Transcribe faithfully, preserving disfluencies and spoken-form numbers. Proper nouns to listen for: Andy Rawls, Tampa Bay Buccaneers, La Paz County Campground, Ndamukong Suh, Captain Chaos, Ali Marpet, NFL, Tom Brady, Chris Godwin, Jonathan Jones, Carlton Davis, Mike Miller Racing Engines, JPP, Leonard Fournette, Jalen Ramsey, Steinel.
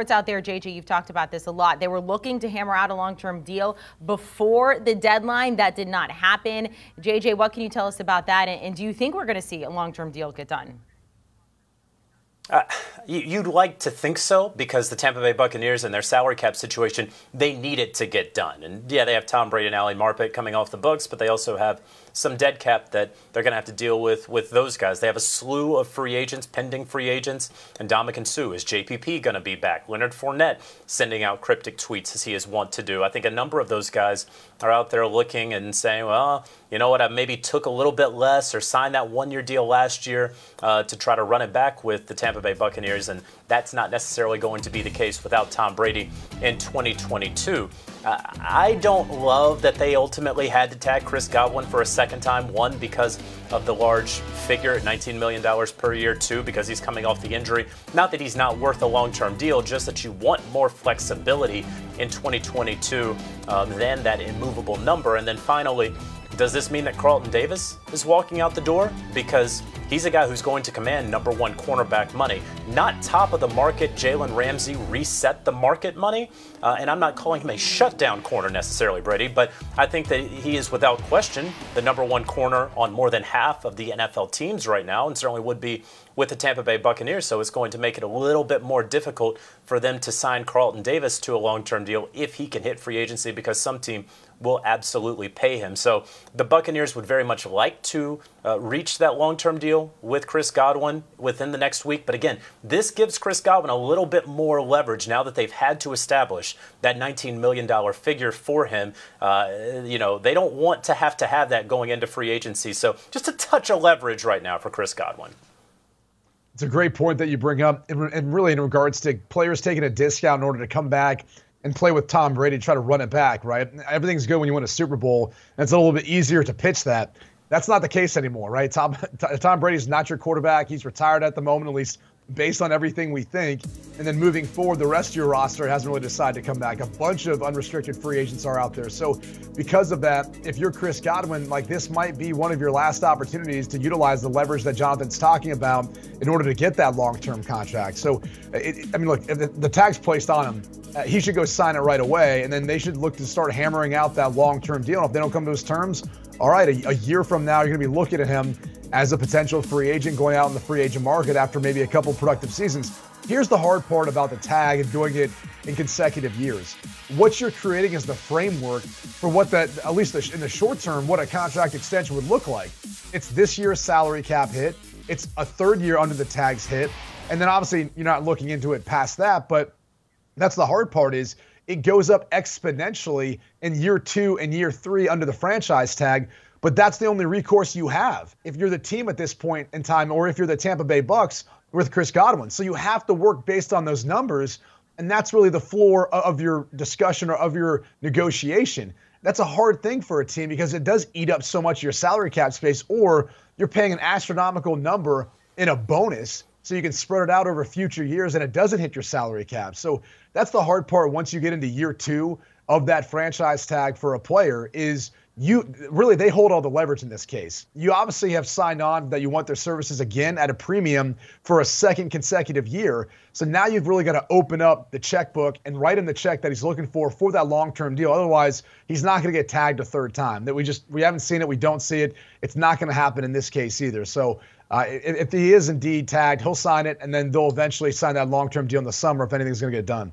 It's out there, J J, you've talked about this a lot. They were looking to hammer out a long-term deal before the deadline. That did not happen. J J, what can you tell us about that? And, and do you think we're going to see a long-term deal get done? Uh, you'd like to think so, because the Tampa Bay Buccaneers and their salary cap situation, they need it to get done. And yeah, they have Tom Brady and Ali Marpet coming off the books, but they also have some dead cap that they're going to have to deal with with those guys. They have a slew of free agents, pending free agents. And Ndamukong Suh, is J P P going to be back? Leonard Fournette sending out cryptic tweets as he is wont to do. I think a number of those guys are out there looking and saying, well, you know what, I maybe took a little bit less or signed that one-year deal last year uh, to try to run it back with the Tampa Bay Tampa Bay Buccaneers, and that's not necessarily going to be the case without Tom Brady in twenty twenty-two. Uh, I don't love that they ultimately had to tag Chris Godwin for a second time, one, because of the large figure at nineteen million dollars per year, two, because he's coming off the injury. Not that he's not worth a long-term deal, just that you want more flexibility in twenty twenty-two uh, than that immovable number. And then finally, does this mean that Carlton Davis is walking out the door? Because he's a guy who's going to command number one cornerback money, not top of the market Jalen Ramsey reset the market money. Uh, and I'm not calling him a shutdown corner necessarily, Brady, but I think that he is without question the number one corner on more than half of the N F L teams right now, and certainly would be with the Tampa Bay Buccaneers. So it's going to make it a little bit more difficult for them to sign Carlton Davis to a long-term deal if he can hit free agency, because some team will absolutely pay him. So the Buccaneers would very much like to uh, reach that long-term deal with Chris Godwin within the next week. But again, this gives Chris Godwin a little bit more leverage now that they've had to establish that nineteen million dollars figure for him. Uh, you know, they don't want to have to have that going into free agency. So just a touch of leverage right now for Chris Godwin. It's a great point that you bring up, and really in regards to players taking a discount in order to come back and play with Tom Brady, try to run it back, right? Everything's good when you win a Super Bowl, and it's a little bit easier to pitch that. That's not the case anymore, right? Tom, Tom Brady's not your quarterback. He's retired at the moment, at least based on everything we think. And then moving forward, the rest of your roster hasn't really decided to come back. A bunch of unrestricted free agents are out there. So because of that, if you're Chris Godwin, like, this might be one of your last opportunities to utilize the leverage that Jonathan's talking about in order to get that long-term contract. So, it, I mean, look, if the, the tag's placed on him, uh, he should go sign it right away. And then they should look to start hammering out that long-term deal. And if they don't come to those terms, all right, a, a year from now, you're going to be looking at him as a potential free agent going out in the free agent market after maybe a couple productive seasons. Here's the hard part about the tag and doing it in consecutive years. What you're creating is the framework for what that, at least in the short term, what a contract extension would look like. It's this year's salary cap hit. It's a third year under the tag's hit. And then obviously you're not looking into it past that, but that's the hard part, is it goes up exponentially in year two and year three under the franchise tag. But that's the only recourse you have if you're the team at this point in time, or if you're the Tampa Bay Bucks with Chris Godwin. So you have to work based on those numbers, and that's really the floor of your discussion or of your negotiation. That's a hard thing for a team, because it does eat up so much of your salary cap space, or you're paying an astronomical number in a bonus so you can spread it out over future years and it doesn't hit your salary cap. So that's the hard part once you get into year two of that franchise tag for a player, is you really, they hold all the leverage in this case. You obviously have signed on that you want their services again at a premium for a second consecutive year. So now you've really got to open up the checkbook and write him the check that he's looking for for that long-term deal. Otherwise, he's not going to get tagged a third time. That we just we haven't seen it. We don't see it. It's not going to happen in this case either. So uh, if, if he is indeed tagged, he'll sign it, and then they'll eventually sign that long-term deal in the summer if anything's going to get done.